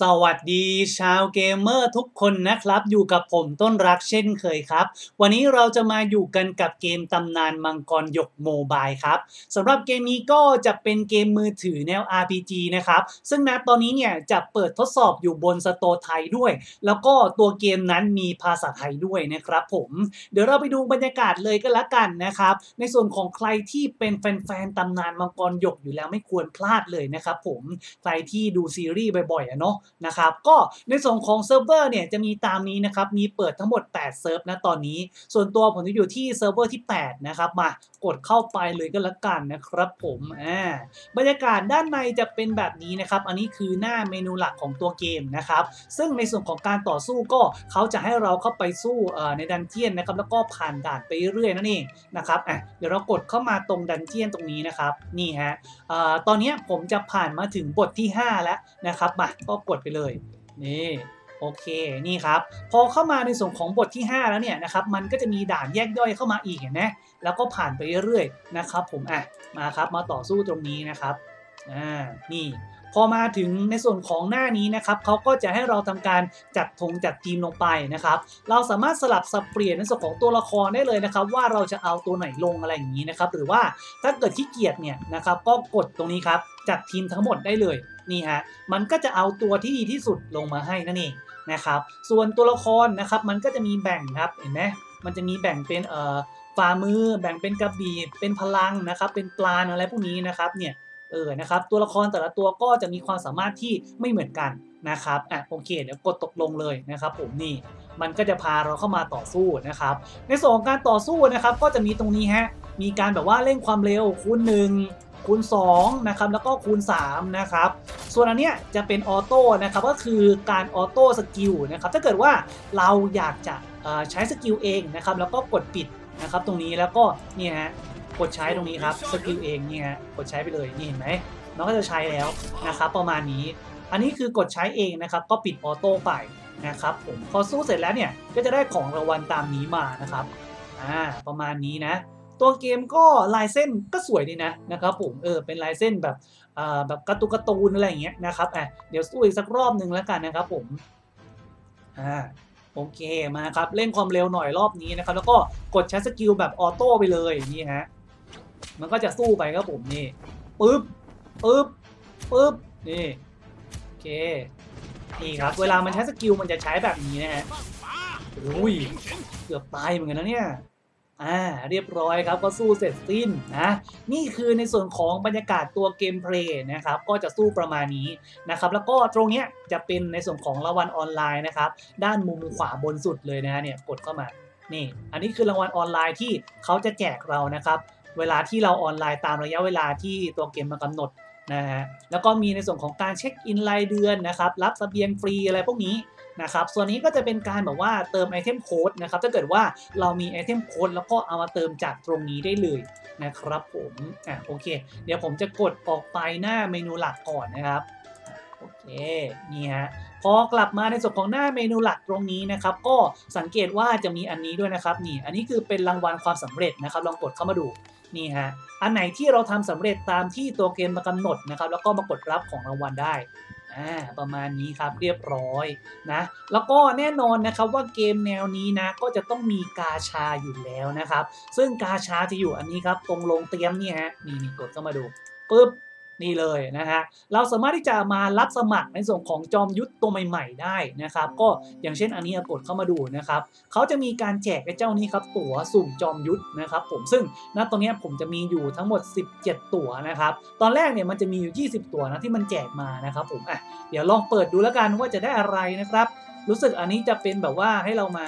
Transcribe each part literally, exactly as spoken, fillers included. สวัสดีชาวเกมเมอร์ทุกคนนะครับอยู่กับผมต้นรักเช่นเคยครับวันนี้เราจะมาอยู่กันกับเกมตำนานมังกรหยกโมบายครับสำหรับเกมนี้ก็จะเป็นเกมมือถือแนว อาร์ พี จี นะครับซึ่งณตอนนี้เนี่ยจะเปิดทดสอบอยู่บนสโตร์ไทยด้วยแล้วก็ตัวเกมนั้นมีภาษาไทยด้วยนะครับผมเดี๋ยวเราไปดูบรรยากาศเลยก็แล้วกันนะครับในส่วนของใครที่เป็นแฟนๆตำนานมังกรหยกอยู่แล้วไม่ควรพลาดเลยนะครับผมใครที่ดูซีรีส์บ่อยๆเนาะนะครับก็ในส่วนของเซิร์ฟเวอร์เนี่ยจะมีตามนี้นะครับมีเปิดทั้งหมดแปดเซิร์ฟนะตอนนี้ส่วนตัวผมจะอยู่ที่เซิร์ฟเวอร์ที่แปดนะครับมากดเข้าไปเลยก็แล้วกันนะครับผมอ่าบรรยากาศด้านในจะเป็นแบบนี้นะครับอันนี้คือหน้าเมนูหลักของตัวเกมนะครับซึ่งในส่วนของการต่อสู้ก็เขาจะให้เราเข้าไปสู้ในดันเจียนนะครับแล้วก็ผ่านด่านไปเรื่อยนั่นเองนะครับอ่ะเดี๋ยวเรากดเข้ามาตรงดันเจียนตรงนี้นะครับนี่ฮะอ่าตอนนี้ผมจะผ่านมาถึงบทที่ห้าแล้วนะครับมาก็กดไปเลยนี่โอเคนี่ครับพอเข้ามาในส่วนของบทที่ห้าแล้วเนี่ยนะครับมันก็จะมีด่านแยกย่อยเข้ามาอีกเห็นไหมแล้วก็ผ่านไปเรื่อยๆนะครับผมอ่ะมาครับมาต่อสู้ตรงนี้นะครับอ่านี่พอมาถึงในส่วนของหน้านี้นะครับเขาก็จะให้เราทำการจัดธงจัดทีมลงไปนะครับเราสามารถสลับสับเปลี่ยนในส่วนของตัวละครได้เลยนะครับว่าเราจะเอาตัวไหนลงอะไรอย่างนี้นะครับหรือว่าถ้าเกิดขี้เกียจเนี่ยนะครับก็กดตรงนี้ครับจัดทีมทั้งหมดได้เลยนี่ฮะมันก็จะเอาตัวที่ดีที่สุดลงมาให้นั่นเองนะครับส่วนตัวละครนะครับมันก็จะมีแบ่งครับเห็นไหมมันจะมีแบ่งเป็นเอ่อฝ่ามือแบ่งเป็นกระบี่เป็นพลังนะครับเป็นปลาอะไรพวกนี้นะครับเนี่ยเออนะครับตัวละครแต่ละตัวก็จะมีความสามารถที่ไม่เหมือนกันนะครับอ่ะโอเคเดี๋ยวกดตกลงเลยนะครับผมนี่มันก็จะพาเราเข้ามาต่อสู้นะครับในส่วนของการต่อสู้นะครับก็จะมีตรงนี้ฮะมีการแบบว่าเร่งความเร็วคูณหนึ่งคูณสองนะครับแล้วก็คูณสามนะครับส่วนอันเนี้ยจะเป็นออโต้นะครับก็คือการออโต้สกิลนะครับถ้าเกิดว่าเราอยากจะใช้สกิลเองนะครับแล้วก็กดปิดนะครับตรงนี้แล้วก็นี่ฮะกดใช้ตรงนี้ครับสกิลเองนี่ฮะกดใช้ไปเลยนี่เห็นไหมน้องก็จะใช้แล้วนะครับประมาณนี้อันนี้คือกดใช้เองนะครับก็ปิดออโต้ไปนะครับผมพอสู้เสร็จแล้วเนี่ยก็จะได้ของรางวัลตามนี้มานะครับอ่าประมาณนี้นะตัวเกมก็ลายเส้นก็สวยดีนะนะครับผมเออเป็นลายเส้นแบบอ่าแบบการ์ตูนการ์ตูนอะไรอย่างเงี้ยนะครับอ่ะเดี๋ยวสู้อีกสักรอบหนึ่งแล้วกันนะครับผมอ่าโอเคมาครับเล่นความเร็วหน่อยรอบนี้นะครับแล้วก็กดใช้สกิลแบบออโต้ไปเลยนี่ฮะมันก็จะสู้ไปครับผมนี่ปึ๊บปึ๊บปึ๊บนี่โอเคนี่ครับเวลามันใช้สกิลมันจะใช้แบบนี้นะฮะอุ้ยเกือบตายเหมือนกันนะเนี่ยอ่าเรียบร้อยครับก็สู้เสร็จสิ้นนะนี่คือในส่วนของบรรยากาศตัวเกมเพลย์นะครับก็จะสู้ประมาณนี้นะครับแล้วก็ตรงเนี้ยจะเป็นในส่วนของรางวัลออนไลน์นะครับด้านมุมขวาบนสุดเลยนะเนี่ยกดเข้ามานี่อันนี้คือรางวัลออนไลน์ที่เขาจะแจกเรานะครับเวลาที่เราออนไลน์ตามระยะเวลาที่ตัวเกมมากำหนดนะฮะแล้วก็มีในส่วนของการเช็คอินรายเดือนนะครับรับเสบียงฟรีอะไรพวกนี้นะครับส่วนนี้ก็จะเป็นการแบบว่าเติมไอเทมโค้ดนะครับถ้าเกิดว่าเรามีไอเทมโค้ดแล้วก็เอามาเติมจากตรงนี้ได้เลยนะครับผมอ่ะโอเคเดี๋ยวผมจะกดออกไปหน้าเมนูหลักก่อนนะครับโอเคนี่ฮะพอกลับมาในส่วนของหน้าเมนูหลักตรงนี้นะครับก็สังเกตว่าจะมีอันนี้ด้วยนะครับนี่อันนี้คือเป็นรางวัลความสำเร็จนะครับลองกดเข้ามาดูนี่ฮะอันไหนที่เราทำสำเร็จตามที่ตัวเกมมากำหนดนะครับแล้วก็มากดรับของรางวัลได้อ่าประมาณนี้ครับเรียบร้อยนะแล้วก็แน่นอนนะครับว่าเกมแนวนี้นะก็จะต้องมีกาชาอยู่แล้วนะครับซึ่งกาชาจะอยู่อันนี้ครับตรงลงเตรียมนี่ฮะนี่นี่กดเข้ามาดูปึ๊บนี่เลยนะฮะเราสามารถที่จะมารับสมัครในส่วนของจอมยุทธตัวใหม่ๆได้นะครับก็อย่างเช่นอันนี้กดเข้ามาดูนะครับเขาจะมีการแจกไอ้เจ้านี้ครับตั๋วสุ่มจอมยุทธนะครับผมซึ่งณตอนนี้ผมจะมีอยู่ทั้งหมดสิบเจ็ดตั๋วนะครับตอนแรกเนี่ยมันจะมีอยู่ยี่สิบตั๋วนะที่มันแจกมานะครับผมอ่ะเดี๋ยวลองเปิดดูแล้วกันว่าจะได้อะไรนะครับรู้สึกอันนี้จะเป็นแบบว่าให้เรามา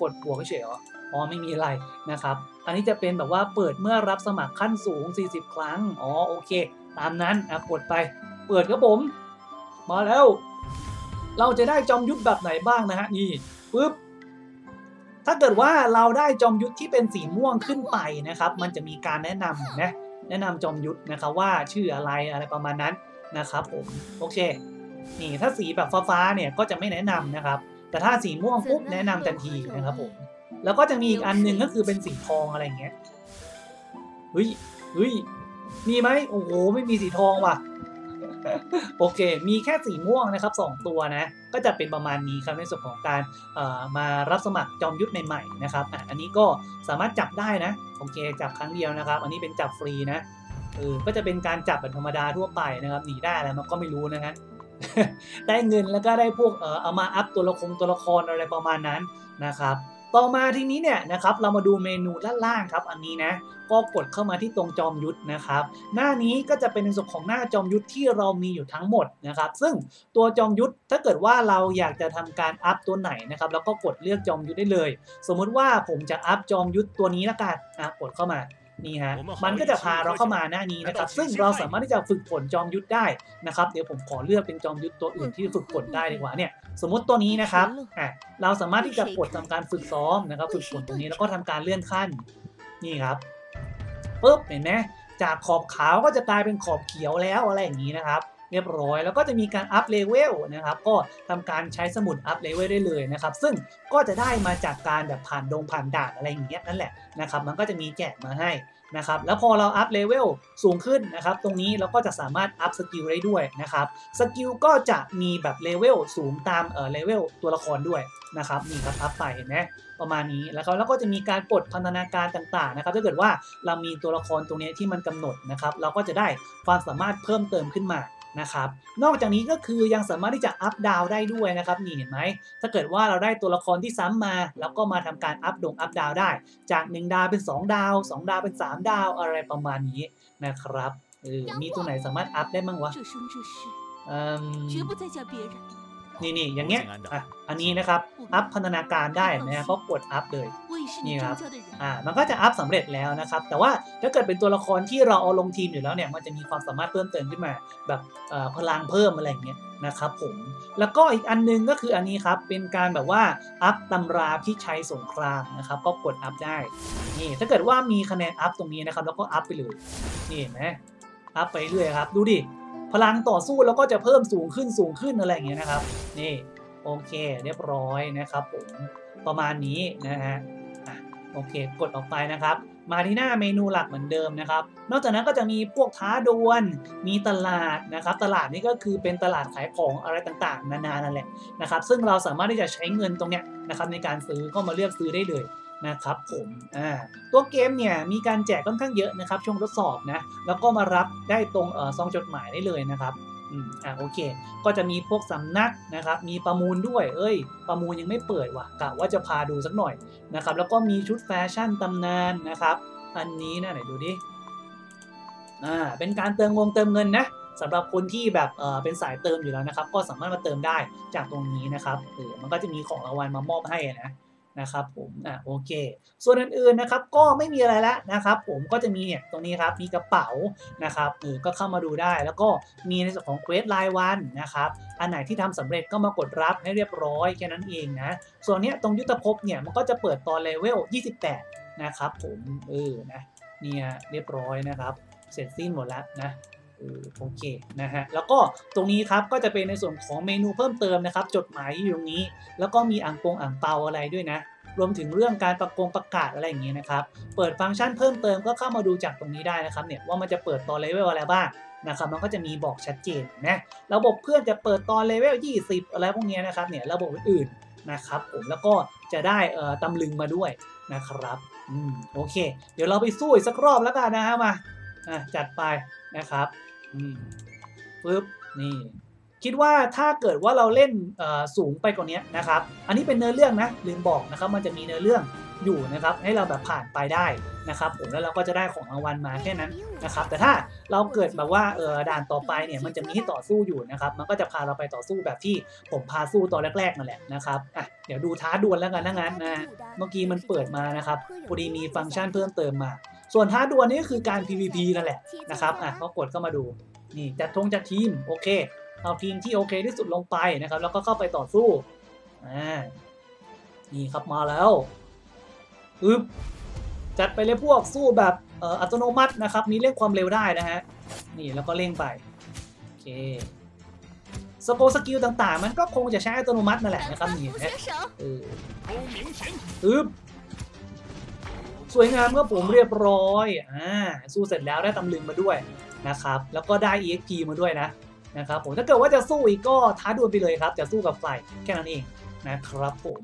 กดบวกเฉยๆอ๋อไม่มีอะไรนะครับอันนี้จะเป็นแบบว่าเปิดเมื่อรับสมัครขั้นสูงสี่สิบครั้งอ๋อโอเคตามนั้นอ่ะกดไปเปิดครับผมมาแล้วเราจะได้จอมยุทธแบบไหนบ้างนะฮะนี่ปึ๊บถ้าเกิดว่าเราได้จอมยุทธที่เป็นสีม่วงขึ้นไปนะครับมันจะมีการแนะนำนะแนะนำจอมยุทธนะครับว่าชื่ออะไรอะไรประมาณนั้นนะครับผมโอเคนี่ถ้าสีแบบฟ้าๆเนี่ยก็จะไม่แนะนำนะครับแต่ถ้าสีม่วงปุ๊บแนะนำทันทีนะครับผมแล้วก็จะมีอีกอันหนึ่งก็คือเป็นสีทองอะไรอย่างเงี้ยเฮ้ยเฮ้ยมีไหมโอ้โหไม่มีสีทองว่ะ โอเคมีแค่สีม่วงนะครับสองตัวนะก็จะเป็นประมาณนี้ครับในส่วนของการมารับสมัครจอมยุทธใหม่ๆนะครับอันนี้ก็สามารถจับได้นะโอเคจับครั้งเดียวนะครับอันนี้เป็นจับฟรีนะเออก็จะเป็นการจับแบบธรรมดาทั่วไปนะครับหนีได้แล้วมันก็ไม่รู้นะฮะได้เงินแล้วก็ได้พวกเออเอามาอัพตัวละครตัวละครอะไรประมาณนั้นนะครับต่อมาทีนี้เนี่ยนะครับเรามาดูเมนูด้านล่างครับอันนี้นะก็กดเข้ามาที่ตรงจอมยุทธนะครับหน้านี้ก็จะเป็นในส่วนของหน้าจอมยุทธที่เรามีอยู่ทั้งหมดนะครับซึ่งตัวจอมยุทธถ้าเกิดว่าเราอยากจะทำการอัพตัวไหนนะครับแล้วก็กดเลือกจอมยุทธได้เลยสมมุติว่าผมจะอัพจอมยุทธตัวนี้ละกันอ่ะกดเข้ามานี่ฮะมันก็จะพาเราเข้ามาหน้านี้นะครับซึ่งเราสามารถที่จะฝึกฝนจอมยุทธได้นะครับเดี๋ยวผมขอเลือกเป็นจอมยุทธตัวอื่นที่ฝึกฝนได้ดีกว่าเนี่ยสมมติตัวนี้นะครับอ่ะเราสามารถที่จะกดทำการฝึกซ้อมนะครับฝึกฝนตรงนี้แล้วก็ทำการเลื่อนขั้นนี่ครับปุ๊บเห็นไหมจากขอบขาวก็จะกลายเป็นขอบเขียวแล้วอะไรอย่างนี้นะครับเรียบร้อยแล้วก็จะมีการอัพเลเวลนะครับก็ทำการใช้สมุดอัพเลเวลได้เลยนะครับซึ่งก็จะได้มาจากการแบบผ่านดงผ่านด่านอะไรอย่างเงี้ยนั่นแหละนะครับมันก็จะมีแจกมาให้นะครับแล้วพอเราอัพเลเวลสูงขึ้นนะครับตรงนี้เราก็จะสามารถอัพสกิลได้ด้วยนะครับสกิลก็จะมีแบบเลเวลสูงตามเอ่อเลเวลตัวละครด้วยนะครับนี่ครับอัพไปเห็นไหมประมาณนี้แล้วก็แล้วก็จะมีการปลดพันธนาการต่างๆนะครับถ้าเกิดว่าเรามีตัวละครตรงนี้ที่มันกำหนดนะครับเราก็จะได้ความสามารถเพิ่มเติมขึ้นมานะครับนอกจากนี้ก็คือยังสามารถที่จะอัพดาวได้ด้วยนะครับนี่เห็นไหมถ้าเกิดว่าเราได้ตัวละครที่ซ้ำมาแล้วก็มาทำการอัพดงอัพดาวได้จากหนึ่งดาวเป็นสองดาวสองดาวเป็นสามดาวอะไรประมาณนี้นะครับเออมีตัวไหนสามารถอัพได้บ้างวะนี่นี่อย่างเงี้ยอ่ะอันนี้นะครับอัพพันธนาการได้นะก็กดอัพเลยนี่ครับอ่ามันก็จะอัพสำเร็จแล้วนะครับแต่ว่าถ้าเกิดเป็นตัวละครที่เราเอาลงทีมอยู่แล้วเนี่ยมันจะมีความสามารถเพิ่มเติมขึ้นมาแบบพลังเพิ่มอะไรอย่างเงี้ยนะครับผมแล้วก็อีกอันนึงก็คืออันนี้ครับเป็นการแบบว่าอัพตำราพิชัยสงครามนะครับก็กดอัพได้นี่ถ้าเกิดว่ามีคะแนนอัพตรงนี้นะครับแล้วก็อัพไปเลยนี่เห็นไหมอัพไปเรื่อยครับดูดิพลังต่อสู้แล้วก็จะเพิ่มสูงขึ้นสูงขึ้นอะไรอย่างเงี้ยนะครับนี่โอเคเรียบร้อยนะครับผมประมาณนี้นะฮะโอเคกดออกไปนะครับมาที่หน้าเมนูหลักเหมือนเดิมนะครับนอกจากนั้นก็จะมีพวกท้าดวลมีตลาดนะครับตลาดนี่ก็คือเป็นตลาดขายของอะไรต่างๆนานานั่นแหละนะครับซึ่งเราสามารถที่จะใช้เงินตรงเนี้ยนะครับในการซื้อก็มาเลือกซื้อได้เลยนะครับผมอ่าตัวเกมเนี่ยมีการแจกค่อนข้างเยอะนะครับช่วงทดสอบนะแล้วก็มารับได้ตรงเอ่อซองจดหมายได้เลยนะครับอืมอ่าโอเคก็จะมีพวกสำนักนะครับมีประมูลด้วยเอ้ยประมูลยังไม่เปิดว่ะกะว่าจะพาดูสักหน่อยนะครับแล้วก็มีชุดแฟชั่นตำนานนะครับอันนี้นะไหนดูดิอ่าเป็นการเติมงงเติมเงินนะสำหรับคนที่แบบเออเป็นสายเติมอยู่แล้วนะครับก็สามารถมาเติมได้จากตรงนี้นะครับเออมันก็จะมีของรางวัลมามอบให้นะนะครับผมอ่ะโอเคส่วนอื่นๆนะครับก็ไม่มีอะไรแล้วนะครับผมก็จะมีเนี่ยตรงนี้ครับมีกระเป๋านะครับเออก็เข้ามาดูได้แล้วก็มีในส่วนของเควสรายวันนะครับอันไหนที่ทำสำเร็จก็มากดรับให้เรียบร้อยแค่นั้นเองนะส่วนเนี้ยตรงยุทธภพเนี่ยมันก็จะเปิดตอนเลเวลยี่สิบแปดนะครับผมเออนะเนี่ยเรียบร้อยนะครับเสร็จสิ้นหมดแล้วนะโอเคนะฮะแล้วก็ตรงนี้ครับก็จะเป็นในส่วนของเมนูเพิ่มเติมนะครับจดหมายอยู่ตรงนี้แล้วก็มีอ่างปงอ่างเปาอะไรด้วยนะรวมถึงเรื่องการประกงประกาศอะไรอย่างเงี้ยนะครับเปิดฟังก์ชันเพิ่มเติมก็เข้ามาดูจากตรงนี้ได้นะครับเนี่ยว่ามันจะเปิดตอนเลเวลอะไรบ้างนะครับมันก็จะมีบอกชัดเจนนะระบบเพื่อนจะเปิดตอนเลเวลยี่สิบอะไรพวกนี้นะครับเนี่ยระบบอื่นๆนะครับผมแล้วก็จะได้เอ่อตำลึงมาด้วยนะครับอืมโอเคเดี๋ยวเราไปสู้อีกสักรอบแล้วกันนะฮะมาอ่ะจัดไปนะครับอืมปึ๊บนี่คิดว่าถ้าเกิดว่าเราเล่นสูงไปกว่านี้นะครับอันนี้เป็นเนื้อเรื่องนะลืมบอกนะครับมันจะมีเนื้อเรื่องอยู่นะครับให้เราแบบผ่านไปได้นะครับผมแล้วเราก็จะได้ของรางวัลมาแค่นั้นนะครับแต่ถ้าเราเกิดแบบว่าเออด่านต่อไปเนี่ยมันจะมีต่อสู้อยู่นะครับมันก็จะพาเราไปต่อสู้แบบที่ผมพาสู้ตอนแรกๆนั่นแหละนะครับอ่ะเดี๋ยวดูท้าดวลแล้วกันนะงั้นนะเมื่อกี้มันเปิดมานะครับพอดีมีฟังก์ชันเพิ่มเติมมาส่วนท้าดวลนี่ก็คือการ พี วี พี นั่นแหละนะครับอ่ะก็กดเข้ามาดูนี่จัดธงจัดทีมโอเคเอาทีมที่โอเคที่สุดลงไปนะครับแล้วก็เข้าไปต่อสู้อ่านี่ครับมาแล้วอึ๊บจัดไปเลยพวกสู้แบบเอ่ออัตโนมัตินะครับมีเร่งความเร็วได้นะฮะนี่แล้วก็เร่งไปโอเคสโกลสกิลต่างๆมันก็คงจะใช้อัตโนมัตินั่นแหละนะครับนี่นะอืออึ๊บสวยงามก็ผมเรียบร้อยอ่าสู้เสร็จแล้วได้ตำลึงมาด้วยนะครับแล้วก็ได้ อี เอ็กซ์ พี มาด้วยนะ นะครับผมถ้าเกิดว่าจะสู้อีกก็ท้าดวลไปเลยครับจะสู้กับใครแค่นั้นเองนะครับผม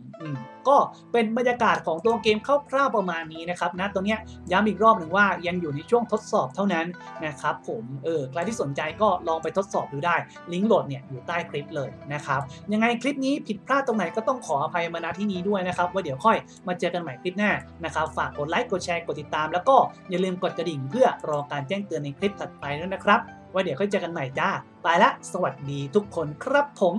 ก็เป็นบรรยากาศของตัวเกมคร่าวๆประมาณนี้นะครับนะตัวเนี้ยย้ำอีกรอบหนึ่งว่ายังอยู่ในช่วงทดสอบเท่านั้นนะครับผมเออใครที่สนใจก็ลองไปทดสอบดูได้ลิงก์โหลดเนี่ยอยู่ใต้คลิปเลยนะครับยังไงคลิปนี้ผิดพลาดตรงไหนก็ต้องขออภัยมาณที่นี้ด้วยนะครับว่าเดี๋ยวค่อยมาเจอกันใหม่คลิปหน้านะครับฝากกดไลค์กดแชร์กดติดตามแล้วก็อย่าลืมกดกระดิ่งเพื่อรอการแจ้งเตือนในคลิปถัดไปด้วยนะครับว่าเดี๋ยวค่อยเจอกันใหม่จ้าไปละสวัสดีทุกคนครับผม